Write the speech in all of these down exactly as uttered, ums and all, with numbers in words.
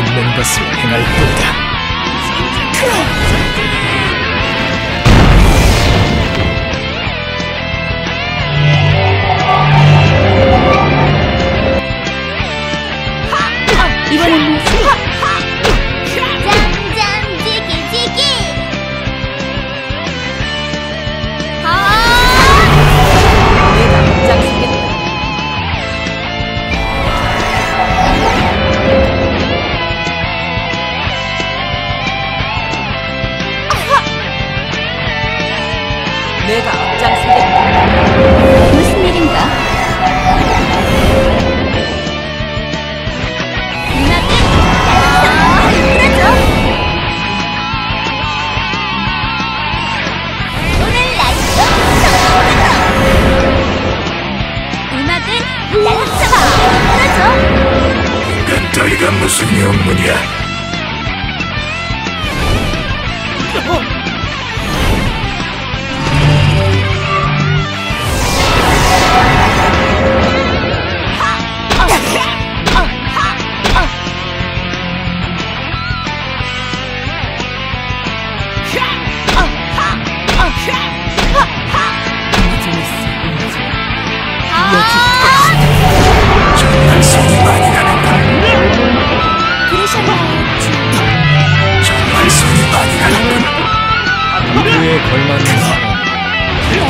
내가 내가 앞장서겠다. 무슨 일인가? 누나들! 힘내줘! 오늘 라이브 성공했어! 누나들! 날라쳐봐! 힘내줘! 그따위가 무슨 영문이야? 그에 걸맞는 사람. 이건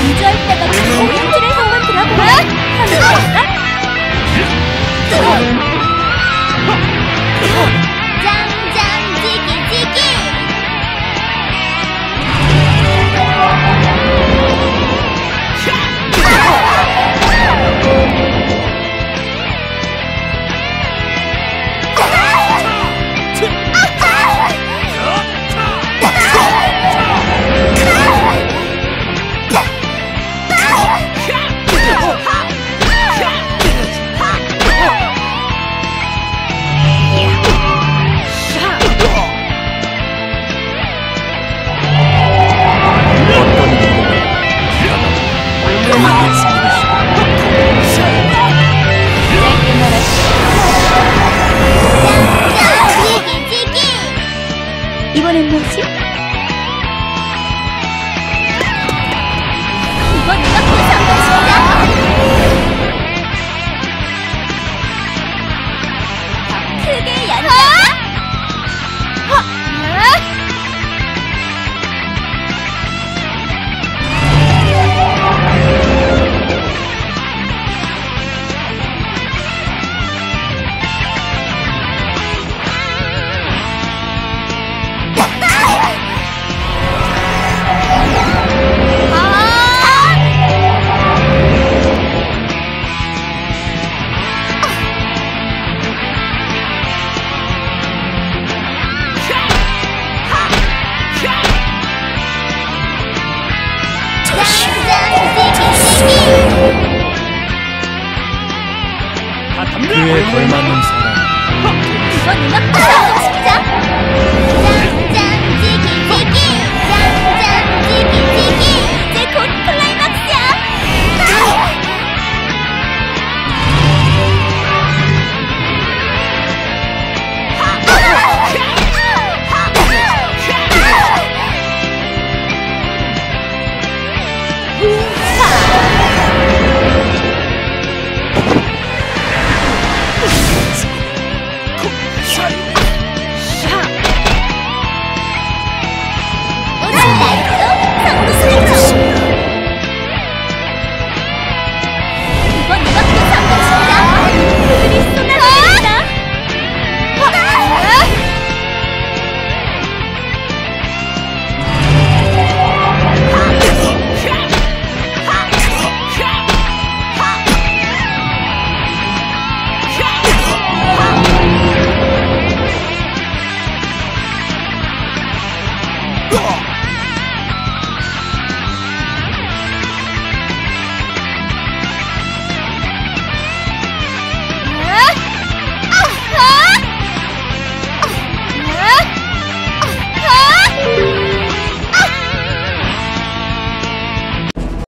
음악 방송을 시키자.